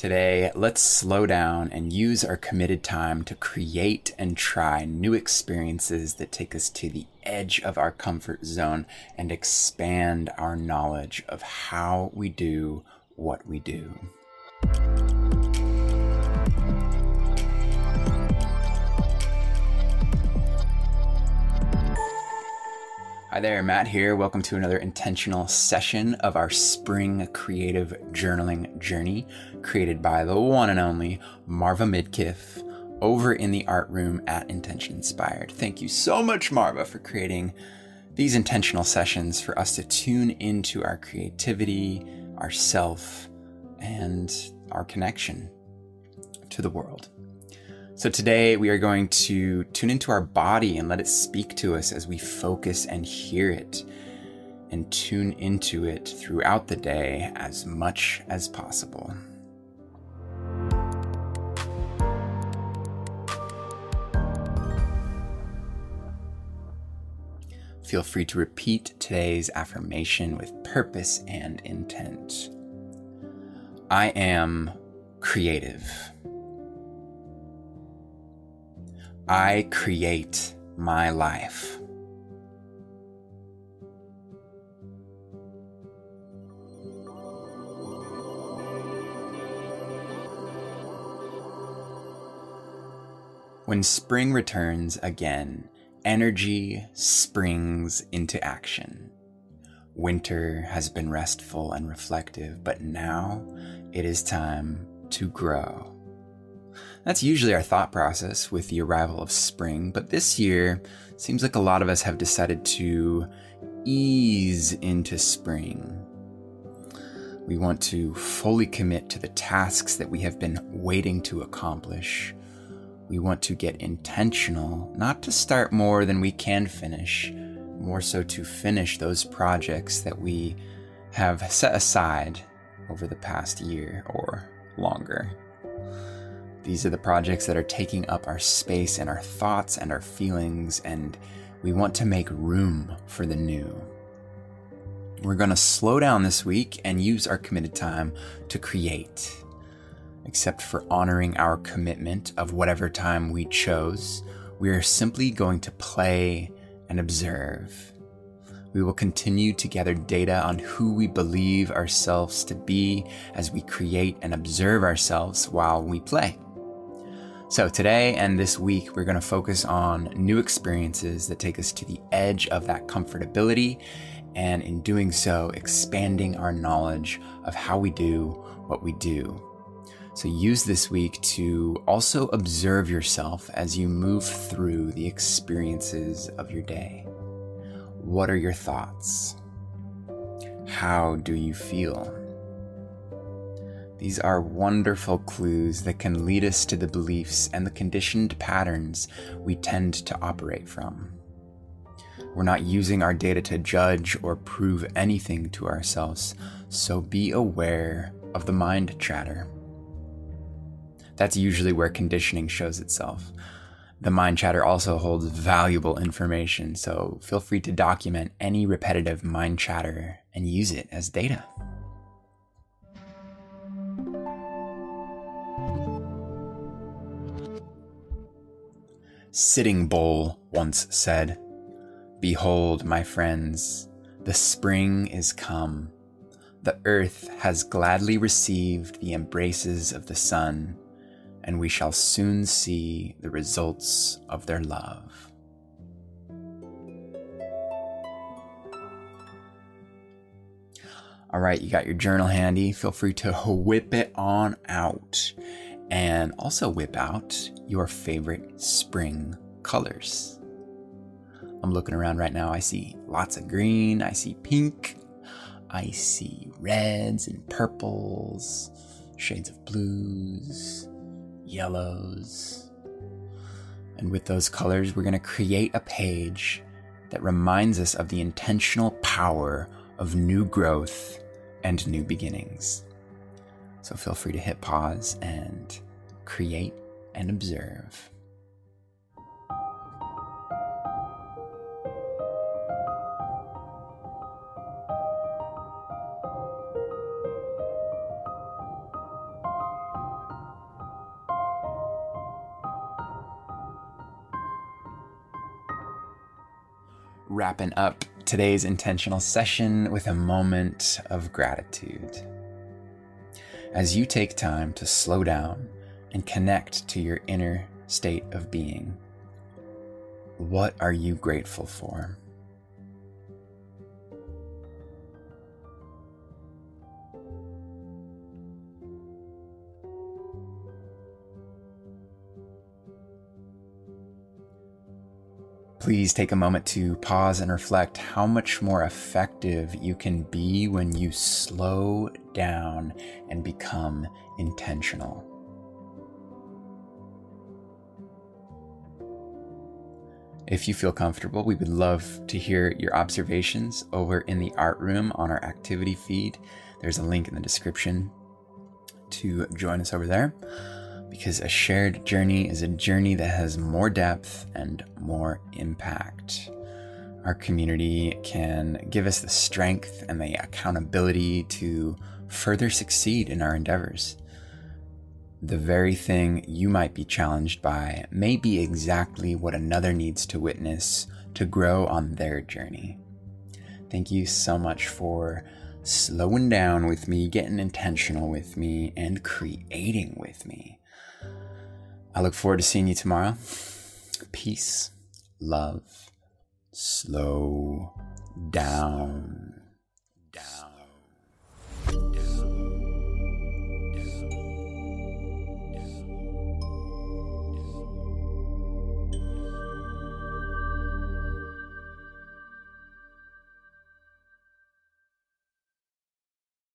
Today, let's slow down and use our committed time to create and try new experiences that take us to the edge of our comfort zone and expand our knowledge of how we do what we do. Hi there, Matt here. Welcome to another intentional session of our spring creative journaling journey created by the one and only Marva Midkiff over in the art room at Intention Inspired. Thank you so much, Marva, for creating these intentional sessions for us to tune into our creativity, ourself, and our connection to the world. So today we are going to tune into our body and let it speak to us as we focus and hear it and tune into it throughout the day as much as possible. Feel free to repeat today's affirmation with purpose and intent. I am creative. I create my life. When spring returns again, energy springs into action. Winter has been restful and reflective, but now it is time to grow. That's usually our thought process with the arrival of spring, but this year it seems like a lot of us have decided to ease into spring. We want to fully commit to the tasks that we have been waiting to accomplish. We want to get intentional, not to start more than we can finish, more so to finish those projects that we have set aside over the past year or longer. These are the projects that are taking up our space and our thoughts and our feelings, and we want to make room for the new. We're going to slow down this week and use our committed time to create, except for honoring our commitment of whatever time we chose. We are simply going to play and observe. We will continue to gather data on who we believe ourselves to be as we create and observe ourselves while we play. So today and this week, we're going to focus on new experiences that take us to the edge of that comfortability, and in doing so, expanding our knowledge of how we do what we do. So use this week to also observe yourself as you move through the experiences of your day. What are your thoughts? How do you feel? These are wonderful clues that can lead us to the beliefs and the conditioned patterns we tend to operate from. We're not using our data to judge or prove anything to ourselves, so be aware of the mind chatter. That's usually where conditioning shows itself. The mind chatter also holds valuable information, so feel free to document any repetitive mind chatter and use it as data. Sitting Bull once said, "Behold, my friends, the spring is come. The earth has gladly received the embraces of the sun, and we shall soon see the results of their love." All right, you got your journal handy. Feel free to whip it on out, and also whip out your favorite spring colors. I'm looking around right now. I see lots of green. I see pink. I see reds and purples, shades of blues, yellows. And with those colors, we're going to create a page that reminds us of the intentional power of new growth and new beginnings. So feel free to hit pause and create and observe. wrapping up today's intentional session with a moment of gratitude. As you take time to slow down and connect to your inner state of being, what are you grateful for? Please take a moment to pause and reflect how much more effective you can be when you slow down and become intentional. If you feel comfortable, we would love to hear your observations over in the art room on our activity feed. There's a link in the description to join us over there, because a shared journey is a journey that has more depth and more impact. Our community can give us the strength and the accountability to further succeed in our endeavors. The very thing you might be challenged by may be exactly what another needs to witness to grow on their journey. Thank you so much for slowing down with me, getting intentional with me, and creating with me. I look forward to seeing you tomorrow. Peace, love, slow down.